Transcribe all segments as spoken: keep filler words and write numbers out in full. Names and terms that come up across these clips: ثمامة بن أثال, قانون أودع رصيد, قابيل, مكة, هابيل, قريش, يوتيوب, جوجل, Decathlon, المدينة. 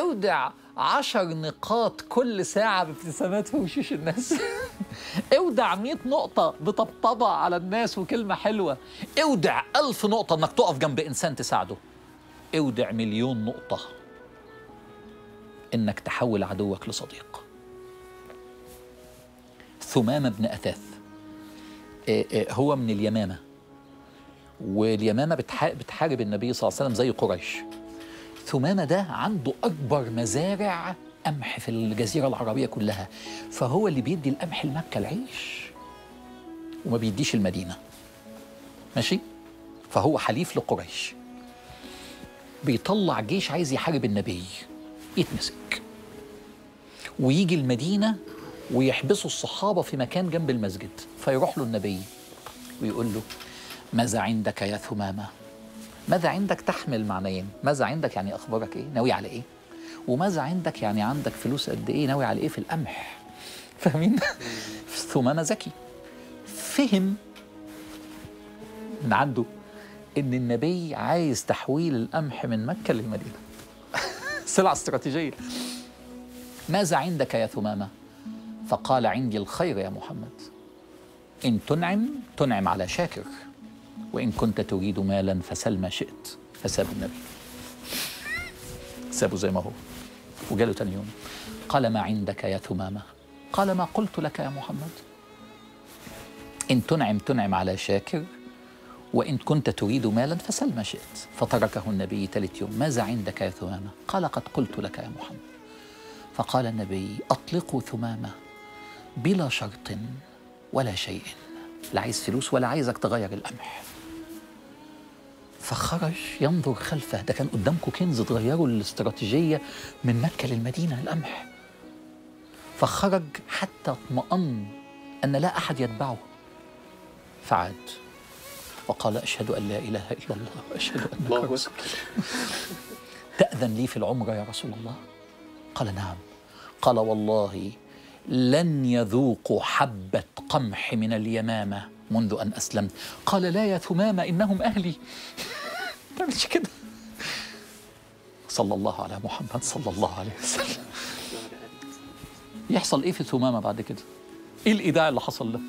اودع عشر نقاط كل ساعة بابتسامات في وشوش الناس. اودع مية نقطة بطبطبة على الناس وكلمة حلوة. اودع ألف نقطة انك تقف جنب إنسان تساعده. اودع مليون نقطة انك تحول عدوك لصديق. ثمامة بن أثال هو من اليمامة، واليمامة بتحارب النبي صلى الله عليه وسلم زي قريش. ثمامة ده عنده أكبر مزارع قمح في الجزيرة العربية كلها، فهو اللي بيدي القمح لمكة العيش وما بيديش المدينة، ماشي؟ فهو حليف لقريش. بيطلع جيش عايز يحارب النبي، يتمسك ويجي المدينة ويحبسوا الصحابة في مكان جنب المسجد، فيروح له النبي ويقول له: ماذا عندك يا ثمامة؟ ماذا عندك تحمل معنيين، ماذا عندك يعني اخبارك ايه؟ ناوي على ايه؟ وماذا عندك يعني عندك فلوس قد ايه؟ ناوي على ايه في القمح؟ فاهمين؟ ثمامة ذكي، فهم من عنده ان النبي عايز تحويل القمح من مكة للمدينة. سلعة استراتيجية. ماذا عندك يا ثمامة؟ فقال: عندي الخير يا محمد، ان تنعم تنعم على شاكر، وإن كنت تريد مالا فسل ما شئت. فسابه النبي، سابه زي ما هو، وجاله تاني يوم قال: ما عندك يا ثمامة؟ قال: ما قلت لك يا محمد، إن تنعم تنعم على شاكر، وإن كنت تريد مالا فسل ما شئت. فتركه النبي ثالث يوم. ماذا عندك يا ثمامة؟ قال: قد قلت لك يا محمد. فقال النبي: أطلقوا ثمامة بلا شرط ولا شيء، لا عايز فلوس ولا عايزك تغير القمح. فخرج ينظر خلفه، ده كان قدامكم كنز تغيروا الاستراتيجيه من مكه للمدينه، القمح. فخرج حتى اطمأن ان لا احد يتبعه، فعاد وقال: اشهد ان لا اله الا الله واشهد انك رسول الله. تأذن لي في العمره يا رسول الله؟ قال: نعم. قال: والله لن يذوقوا حبة قمح من اليمامة منذ أن أسلمت. قال: لا يا ثمامة، إنهم أهلي. تعملش كده. صلى الله على محمد صلى الله عليه وسلم. يحصل إيه في ثمامة بعد كده؟ إيه الإيداع اللي حصل ده؟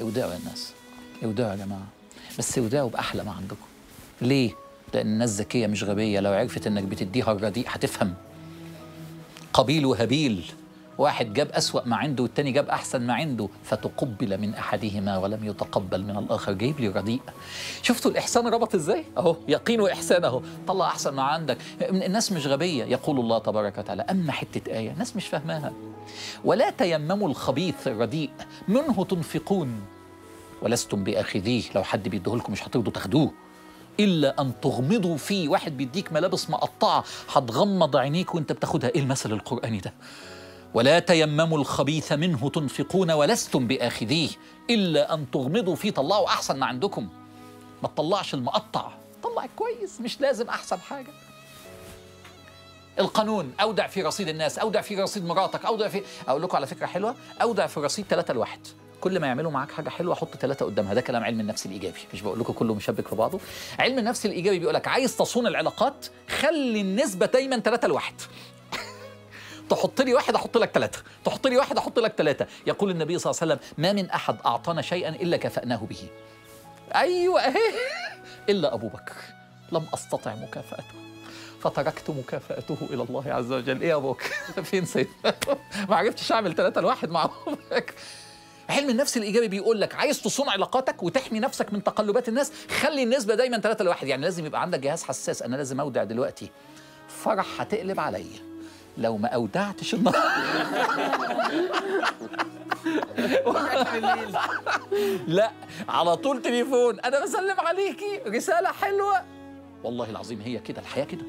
اودعوا يا الناس، اودعوا يا جماعة، بس اودعوا بأحلى ما عندكم. ليه؟ لأن الناس ذكية مش غبية، لو عرفت إنك بتديها الرديء هتفهم. قابيل وهابيل، واحد جاب أسوأ ما عنده والتاني جاب أحسن ما عنده، فتقبل من أحدهما ولم يتقبل من الآخر. جايب لي رديء. شفتوا الإحسان ربط إزاي؟ أهو يقين وإحسان أهو، طلع أحسن ما عندك. الناس مش غبية. يقول الله تبارك وتعالى: أما حتة آية الناس مش فاهماها، ولا تيمموا الخبيث الرديء منه تنفقون ولستم بآخذيه. لو حد بيديهولكم مش هترضوا تاخدوه إلا أن تغمضوا فيه. واحد بيديك ملابس مقطعة هتغمض عينيك وأنت بتاخدها. إيه المثل القرآني ده؟ ولا تيمموا الخبيث منه تنفقون ولستم بآخذيه إلا أن تغمضوا فيه. طلعوا أحسن ما عندكم، ما تطلعش المقطع، طلع كويس، مش لازم أحسن حاجة. القانون: أودع في رصيد الناس، أودع في رصيد مراتك، أودع في... أقول لكم على فكرة حلوة، أودع في رصيد ثلاثة لواحد. كل ما يعملوا معاك حاجه حلوه حط ثلاثه قدامها. ده كلام علم النفس الايجابي، مش بقول لكم كله مشبك في بعضه. علم النفس الايجابي بيقول لك: عايز تصون العلاقات، خلي النسبه دايما ثلاثه لواحد. تحط لي واحد احط لك ثلاثه، تحط لي واحد احط لك ثلاثه. يقول النبي صلى الله عليه وسلم: ما من احد اعطانا شيئا الا كفأناه به. ايوه اهي، الا ابو بكر لم استطع مكافاته فتركت مكافاته الى الله عز وجل. ايه يا ابو بكر؟ فين سيدنا؟ ما عرفتش اعمل ثلاثه لواحد مع ابو بكر. علم النفس الايجابي بيقول لك: عايز تصون علاقاتك وتحمي نفسك من تقلبات الناس، خلي النسبه دايما ثلاثة لواحد. يعني لازم يبقى عندك جهاز حساس. انا لازم اودع دلوقتي، فرح هتقلب عليا لو ما اودعتش النهارده. لا، على طول تليفون، انا بسلم عليكي رساله حلوه. والله العظيم هي كده الحياه كده.